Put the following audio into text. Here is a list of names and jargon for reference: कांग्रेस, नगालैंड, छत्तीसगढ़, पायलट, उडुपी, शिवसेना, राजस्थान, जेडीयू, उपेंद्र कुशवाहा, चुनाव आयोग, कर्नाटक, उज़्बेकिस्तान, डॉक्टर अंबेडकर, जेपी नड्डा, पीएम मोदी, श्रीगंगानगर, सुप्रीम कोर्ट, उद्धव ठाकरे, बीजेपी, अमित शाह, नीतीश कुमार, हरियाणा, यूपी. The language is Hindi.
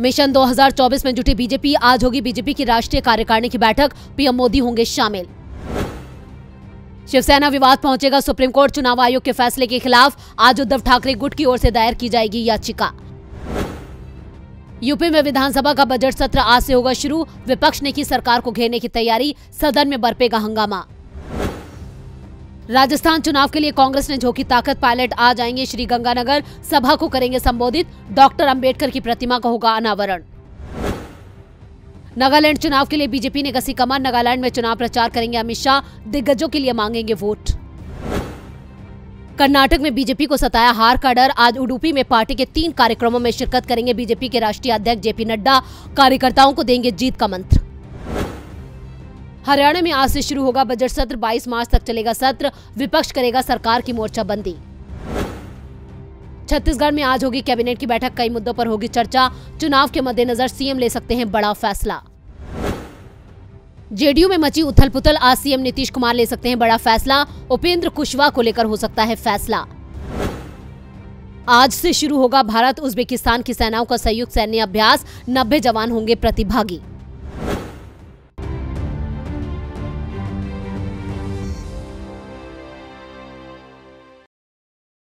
मिशन 2024 में जुटी बीजेपी, आज होगी बीजेपी की राष्ट्रीय कार्यकारिणी की बैठक, पीएम मोदी होंगे शामिल। शिवसेना विवाद पहुंचेगा सुप्रीम कोर्ट, चुनाव आयोग के फैसले के खिलाफ आज उद्धव ठाकरे गुट की ओर से दायर की जाएगी याचिका। यूपी में विधानसभा का बजट सत्र आज से होगा शुरू, विपक्ष ने की सरकार को घेरने की तैयारी, सदन में बरपेगा हंगामा। राजस्थान चुनाव के लिए कांग्रेस ने झोंकी ताकत, पायलट आ जाएंगे श्रीगंगानगर, सभा को करेंगे संबोधित, डॉक्टर अंबेडकर की प्रतिमा का होगा अनावरण। नगालैंड चुनाव के लिए बीजेपी ने कसी कमर, नगालैंड में चुनाव प्रचार करेंगे अमित शाह, दिग्गजों के लिए मांगेंगे वोट। कर्नाटक में बीजेपी को सताया हार का डर, आज उडुपी में पार्टी के 3 कार्यक्रमों में शिरकत करेंगे बीजेपी के राष्ट्रीय अध्यक्ष जेपी नड्डा, कार्यकर्ताओं को देंगे जीत का मंत्र। हरियाणा में आज से शुरू होगा बजट सत्र, 22 मार्च तक चलेगा सत्र, विपक्ष करेगा सरकार की मोर्चाबंदी। छत्तीसगढ़ में आज होगी कैबिनेट की बैठक, कई मुद्दों पर होगी चर्चा, चुनाव के मद्देनजर सीएम ले सकते हैं बड़ा फैसला। जेडीयू में मची उथल पुथल, आज सीएम नीतीश कुमार ले सकते हैं बड़ा फैसला, उपेंद्र कुशवाहा को लेकर हो सकता है फैसला। आज से शुरू होगा भारत उज़्बेकिस्तान की सेनाओं का संयुक्त सैन्य अभ्यास, 90 जवान होंगे प्रतिभागी।